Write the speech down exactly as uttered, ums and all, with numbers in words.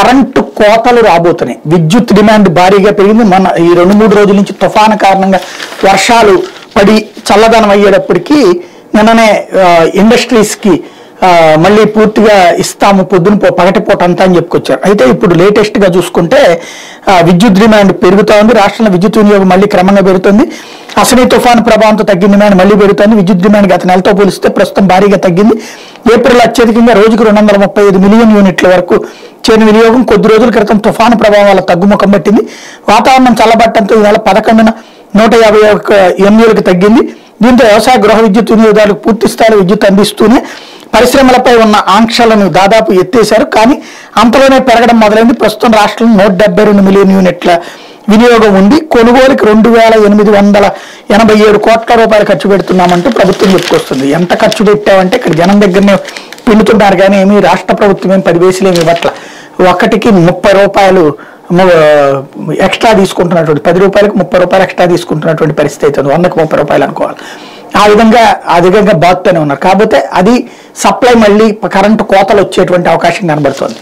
Current కోతలు రాబోతున్నాయి. విద్యుత్ డిమాండ్ భారీగా పెరిగింది. మన ఈ రెండు మూడు రోజుల నుంచి తుఫాను కారణంగా వర్షాలు పడి చల్లదనం అయ్యేటప్పటికీ నిన్ననే ఇండస్ట్రీస్కి మళ్ళీ పూర్తిగా ఇస్తాము పొద్దున పగటిపూట అంతా అని చెప్పుకొచ్చారు. అయితే ఇప్పుడు లేటెస్ట్గా చూసుకుంటే విద్యుత్ డిమాండ్ పెరుగుతూ ఉంది. రాష్ట్రంలో విద్యుత్ వినియోగం మళ్ళీ క్రమంగా పెరుగుతుంది. అసలు తుఫాను ప్రభావంతో తగ్గిన డిమాండ్ మళ్ళీ పెరుగుతుంది. విద్యుత్ డిమాండ్ గత నెలతో పోలిస్తే ప్రస్తుతం భారీగా తగ్గింది. ఏప్రిల్ అత్యధికంగా రోజుకు రెండు వందల ముప్పై ఐదు మిలియన్ యూనిట్ల వరకు చేను వినియోగం కొద్ది రోజుల క్రితం తుఫాను ప్రభావం వల్ల తగ్గుముఖం పట్టింది. వాతావరణం చల్లబట్టడంతో ఈ నెల పదకొండున నూట యాభై ఒక్క ఎంయూలకు తగ్గింది. దీంతో వ్యవసాయ గృహ విద్యుత్ వినియోగదారులకు పూర్తి స్థాయిలో విద్యుత్ అందిస్తూనే పరిశ్రమలపై ఉన్న ఆంక్షలను దాదాపు ఎత్తేశారు. కానీ అంతలోనే పెరగడం మొదలైంది. ప్రస్తుతం రాష్ట్రంలో నూట డెబ్బై రెండు మిలియన్ యూనిట్ల వినియోగం ఉంది. కొనుగోలుకి రెండు వేల ఎనిమిది వందల ఎనభై ఏడు కోట్ల రూపాయలు ఖర్చు పెడుతున్నామంటూ ప్రభుత్వం చెప్పుకొస్తుంది. ఎంత ఖర్చు పెట్టామంటే ఇక్కడ జనం దగ్గరనే పిండుతున్నారు కానీ ఏమి రాష్ట్ర ప్రభుత్వం ఏమి పదివేసులేమి ఇవ్వట్ల. ఒకటికి ముప్పై రూపాయలు ఎక్స్ట్రా తీసుకుంటున్నటువంటి పది రూపాయలకు ముప్పై రూపాయలు ఎక్స్ట్రా తీసుకుంటున్నటువంటి పరిస్థితి అవుతుంది. వందకు ముప్పై రూపాయలు అనుకోవాలి. ఆ విధంగా ఆ విధంగా బాగుతూనే ఉన్నారు. కాకపోతే అది సప్లై మళ్ళీ కరెంటు కోతలు వచ్చేటువంటి అవకాశం కనబడుతుంది.